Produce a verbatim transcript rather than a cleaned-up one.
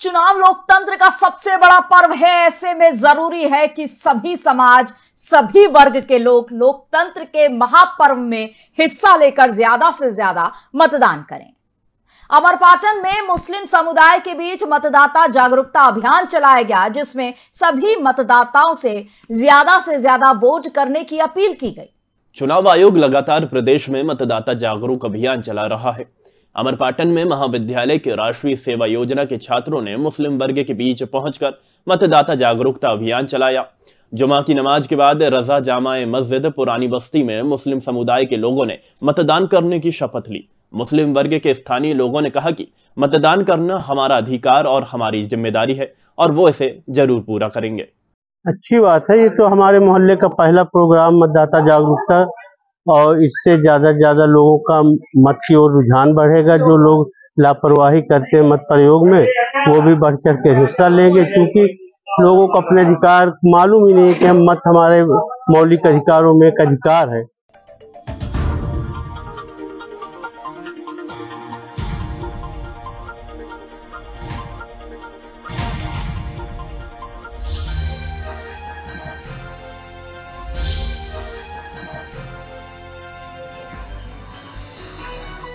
चुनाव लोकतंत्र का सबसे बड़ा पर्व है। ऐसे में जरूरी है कि सभी समाज, सभी वर्ग के लोग लोकतंत्र के महापर्व में हिस्सा लेकर ज्यादा से ज्यादा मतदान करें। अमरपाटन में मुस्लिम समुदाय के बीच मतदाता जागरूकता अभियान चलाया गया, जिसमें सभी मतदाताओं से ज्यादा से ज्यादा वोट करने की अपील की गई। चुनाव आयोग लगातार प्रदेश में मतदाता जागरूक अभियान चला रहा है। अमरपाटन में महाविद्यालय के राष्ट्रीय सेवा योजना के छात्रों ने मुस्लिम वर्ग के बीच पहुंचकर मतदाता जागरूकता अभियान चलाया। जुमा की नमाज के बाद रजा जामाए मस्जिद पुरानी बस्ती में मुस्लिम समुदाय के लोगों ने मतदान करने की शपथ ली। मुस्लिम वर्ग के स्थानीय लोगों ने कहा कि मतदान करना हमारा अधिकार और हमारी जिम्मेदारी है और वो इसे जरूर पूरा करेंगे। अच्छी बात है, ये तो हमारे मोहल्ले का पहला प्रोग्राम मतदाता जागरूकता, और इससे ज़्यादा से ज़्यादा लोगों का मत की ओर रुझान बढ़ेगा। जो लोग लापरवाही करते हैं मत प्रयोग में, वो भी बढ़ चढ़ के हिस्सा लेंगे, क्योंकि लोगों को अपने अधिकार मालूम ही नहीं कि हम मत हमारे मौलिक अधिकारों में एक अधिकार है।